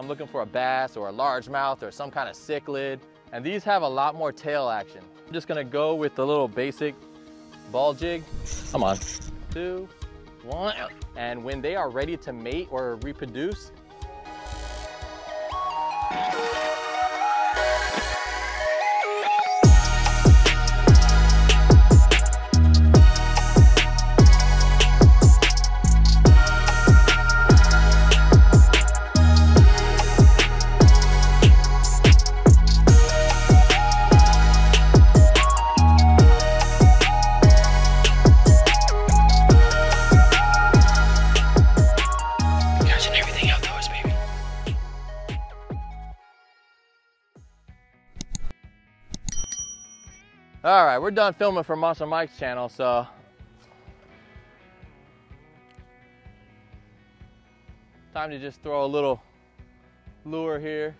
I'm looking for a bass or a largemouth or some kind of cichlid. And these have a lot more tail action. I'm just gonna go with the little basic ball jig. Come on. 2, 1. And when they are ready to mate or reproduce, all right, we're done filming for Monster Mike's channel, so. Time to just throw a little lure here.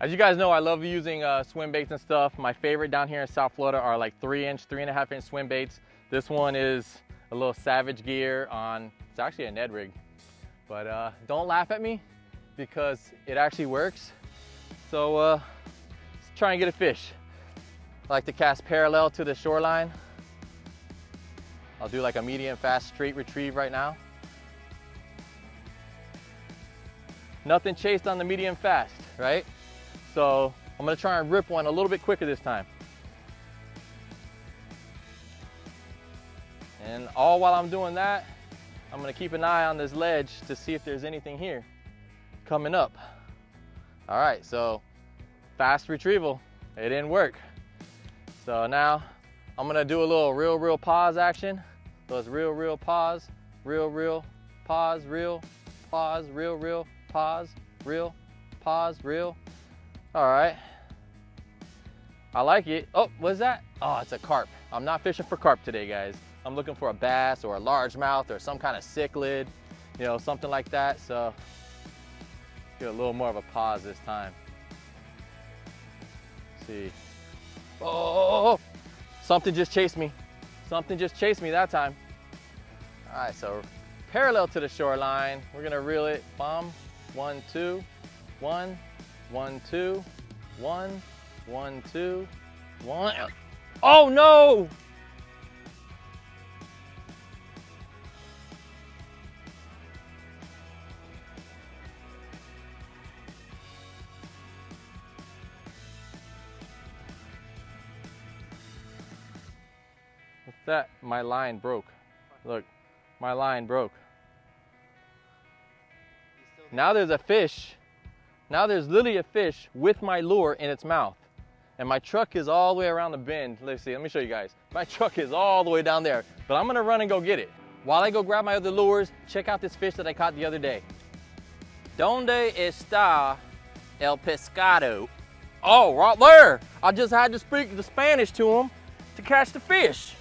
As you guys know, I love using swim baits and stuff. My favorite down here in South Florida are like 3-inch, 3.5-inch swim baits. This one is a little Savage Gear on, it's actually a Ned Rig. But don't laugh at me because it actually works. So, try and get a fish. I like to cast parallel to the shoreline. I'll do like a medium fast straight retrieve right now. Nothing chased on the medium fast, right? So I'm gonna try and rip one a little bit quicker this time. And all while I'm doing that, I'm gonna keep an eye on this ledge to see if there's anything here coming up. All right, so fast retrieval, it didn't work. So now I'm gonna do a little reel pause action. So it's reel, pause, reel. All right, I like it. Oh, what's that? Oh, it's a carp. I'm not fishing for carp today, guys. I'm looking for a bass or a largemouth or some kind of cichlid, you know, something like that. So get a little more of a pause this time. See. Oh, something just chased me. Something just chased me that time. All right, so parallel to the shoreline, we're gonna reel it. Bomb, 1, 2, 1, 1, 2, 1, 1, 2, 1. Oh no! That my line broke. Look, my line broke. Now there's a fish. Now there's literally a fish with my lure in its mouth. And my truck is all the way around the bend. Let's see, let me show you guys. My truck is all the way down there, but I'm gonna run and go get it. While I go grab my other lures, check out this fish that I caught the other day. ¿Dónde está el pescado? Oh, right there. I just had to speak the Spanish to him to catch the fish.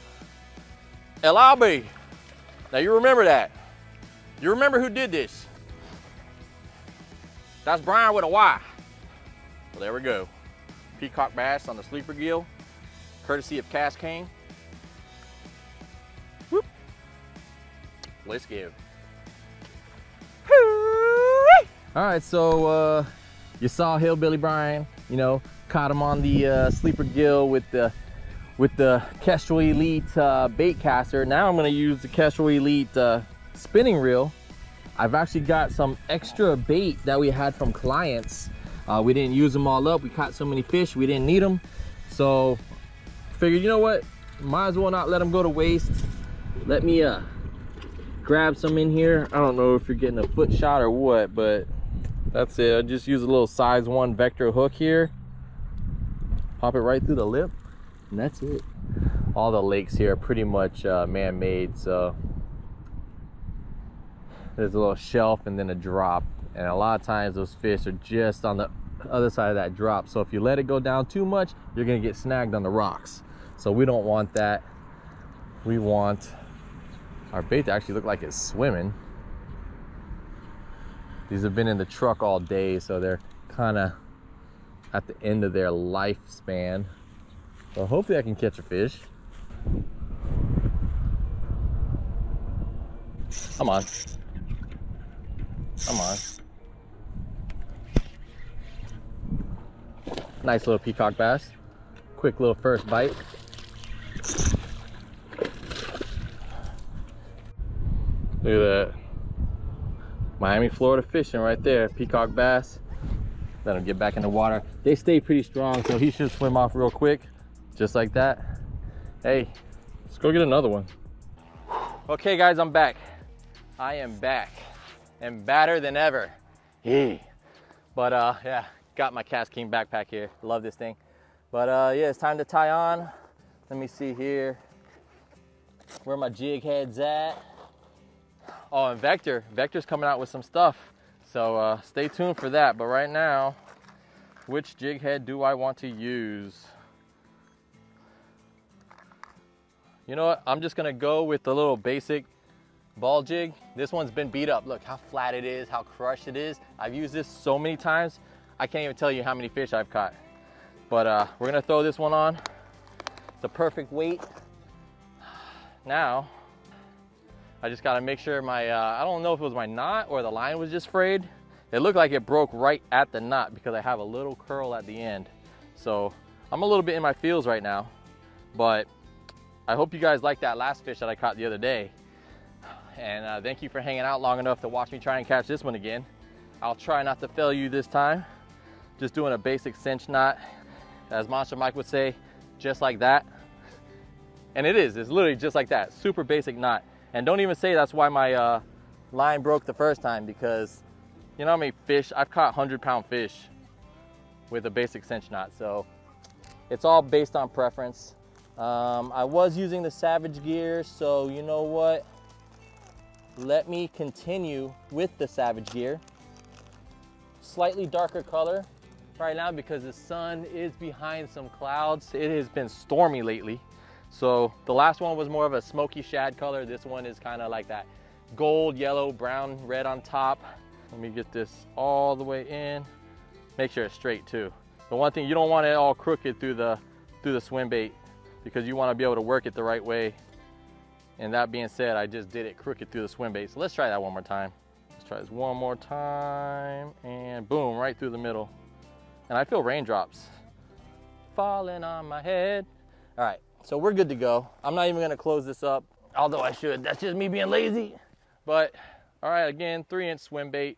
LIB. Now you remember that. You remember who did this. That's Brian with a Y. Well, there we go. Peacock bass on the sleeper gill, courtesy of KastKing. Whoop. Let's give. All right, so you saw Hillbilly Brian, you know, caught him on the sleeper gill with the Kestrel Elite bait caster. Now I'm gonna use the Kestrel Elite spinning reel. I've actually got some extra bait that we had from clients. We didn't use them all up. We caught so many fish, we didn't need them. So figured, you know what? Might as well not let them go to waste. Let me grab some in here. I don't know if you're getting a foot shot or what, but that's it. I just use a little size 1 Vector hook here. Pop it right through the lip. And that's it. All the lakes here are pretty much man-made, so there's a little shelf and then a drop, and a lot of times those fish are just on the other side of that drop. So if you let it go down too much, you're gonna get snagged on the rocks. So we don't want that. We want our bait to actually look like it's swimming. These have been in the truck all day, so they're kind of at the end of their lifespan. So hopefully I can catch a fish. Come on. Come on. Nice little peacock bass. Quick little first bite. Look at that. Miami, Florida fishing right there. Peacock bass. Let him get back in the water. They stay pretty strong, so he should swim off real quick. Just like that. Hey, let's go get another one. Okay guys, I'm back. I am back and badder than ever. Yeah. But yeah, got my KastKing backpack here. Love this thing. But yeah, it's time to tie on. Let me see here where my jig head's at. Oh, and Vector's coming out with some stuff, so stay tuned for that. But right now, which jig head do I want to use? You know what, I'm just gonna go with the little basic ball jig. This one's been beat up. Look how flat it is, how crushed it is. I've used this so many times, I can't even tell you how many fish I've caught. But we're gonna throw this one on. It's a perfect weight. Now I just gotta make sure my, I don't know if it was my knot or the line was just frayed. It looked like it broke right at the knot because I have a little curl at the end. So I'm a little bit in my feels right now, but I hope you guys liked that last fish that I caught the other day. And thank you for hanging out long enough to watch me try and catch this one again. I'll try not to fail you this time. Just doing a basic cinch knot, as Monster Mike would say, just like that. And it is, it's literally just like that, super basic knot. And don't even say that's why my line broke the first time, because you know how many fish, I've caught 100-pound fish with a basic cinch knot. So it's all based on preference. I was using the Savage Gear, so you know what? Let me continue with the Savage Gear. Slightly darker color right now because the sun is behind some clouds. It has been stormy lately. So the last one was more of a smoky shad color. This one is kind of like that gold, yellow, brown, red on top. Let me get this all the way in. Make sure it's straight too. The one thing, you don't want it all crooked through the swim bait because you want to be able to work it the right way. And that being said, I just did it crooked through the swim bait. So let's try that one more time. Let's try this one more time, and boom, right through the middle. And I feel raindrops falling on my head. All right. So we're good to go. I'm not even gonna close this up, although I should. That's just me being lazy. But, all right, again, 3-inch swim bait.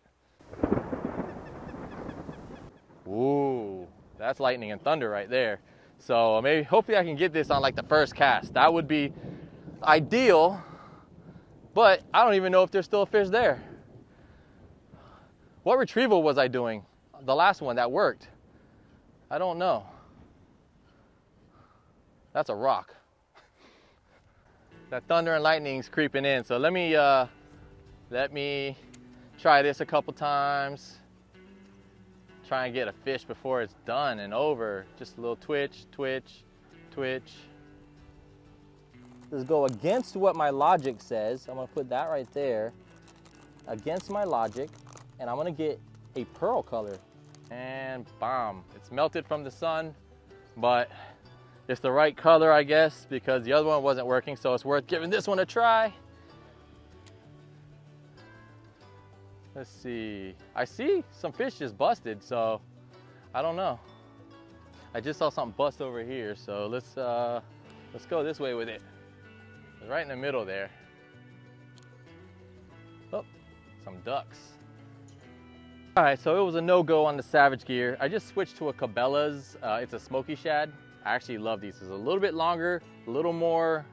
Ooh, that's lightning and thunder right there. So maybe, hopefully I can get this on like the first cast. That would be ideal, but I don't even know if there's still a fish there. What retrieval was I doing? The last one that worked? I don't know. That's a rock. That thunder and lightning's creeping in. So let me try this a couple times. Try and get a fish before it's done and over. Just a little twitch, twitch, twitch. Let's go against what my logic says. I'm gonna put that right there against my logic, and I'm gonna get a pearl color. And bomb. It's melted from the sun, but it's the right color, I guess, because the other one wasn't working, so it's worth giving this one a try. Let's see. I see some fish just busted, so I don't know. I just saw something bust over here, so let's go this way with it. It's right in the middle there. Oh, some ducks. All right, so it was a no-go on the Savage Gear. I just switched to a Cabela's. It's a smoky shad. I actually love these. It's a little bit longer, a little more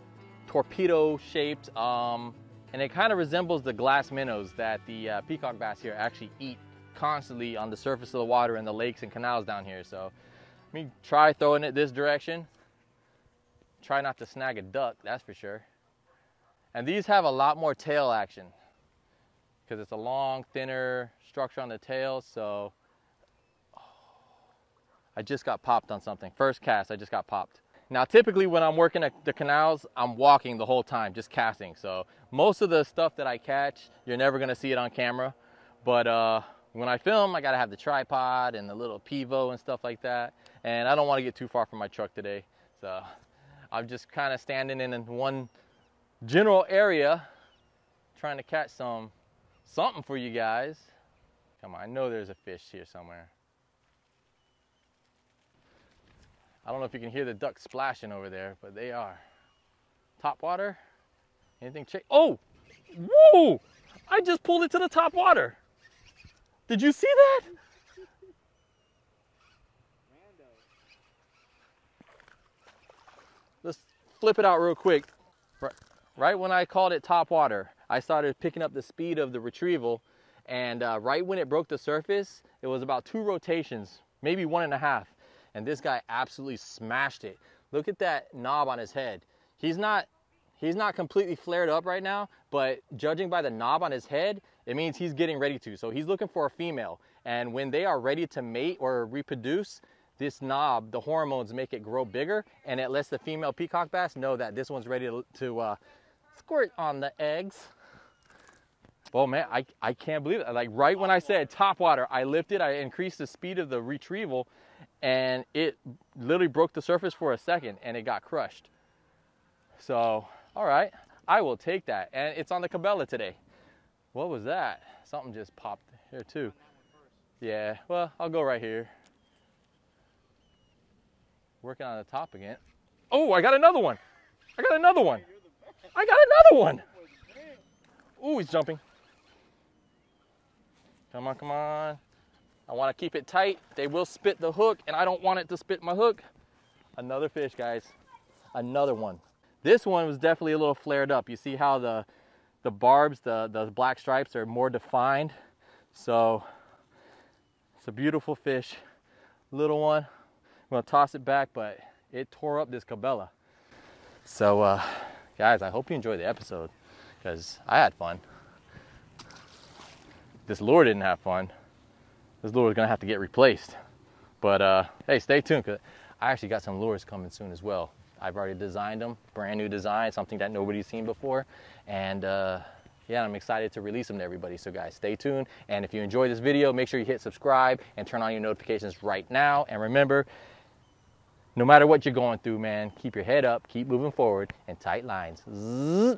torpedo shaped, and it kind of resembles the glass minnows that the peacock bass here actually eat constantly on the surface of the water in the lakes and canals down here. So let me try throwing it this direction. Try not to snag a duck, that's for sure. And these have a lot more tail action because it's a long, thinner structure on the tail. So I just got popped on something. First cast, I just got popped. Now, typically when I'm working at the canals, I'm walking the whole time, just casting. So most of the stuff that I catch, you're never gonna see it on camera. But when I film, I gotta have the tripod and the little pivo and stuff like that. And I don't wanna get too far from my truck today. So I'm just kinda standing in one general area, trying to catch something for you guys. Come on, I know there's a fish here somewhere. I don't know if you can hear the ducks splashing over there, but they are. Top water, anything check? Oh, whoa! I just pulled it to the top water. Did you see that? Let's flip it out real quick. Right when I called it top water, I started picking up the speed of the retrieval, and right when it broke the surface, it was about 2 rotations, maybe 1.5. And this guy absolutely smashed it. Look at that knob on his head. He's not completely flared up right now, but judging by the knob on his head, it means he's getting ready to. So he's looking for a female. And when they are ready to mate or reproduce, this knob, the hormones make it grow bigger, and it lets the female peacock bass know that this one's ready to squirt on the eggs. Oh man, I can't believe it. Like right when I said top water, I lifted, I increased the speed of the retrieval, and it literally broke the surface for a second and it got crushed. So, all right, I will take that. And it's on the Cabela today. What was that? Something just popped here too. Yeah, well, I'll go right here. Working on the top again. Oh, I got another one. I got another one. I got another one. Ooh, he's jumping. Come on, come on. I want to keep it tight. They will spit the hook, and I don't want it to spit my hook. Another fish, guys. Another one. This one was definitely a little flared up. You see how the barbs, the black stripes are more defined. So it's a beautiful fish. Little one. I'm going to toss it back, but it tore up this Cabela. So, guys, I hope you enjoyed the episode because I had fun. This lure didn't have fun. This lure is going to have to get replaced. But hey, stay tuned because I actually got some lures coming soon as well. I've already designed them, brand new design, something that nobody's seen before. And yeah, I'm excited to release them to everybody. So guys, stay tuned. And if you enjoyed this video, make sure you hit subscribe and turn on your notifications right now. And remember, no matter what you're going through, man, keep your head up, keep moving forward, and tight lines. Zzz.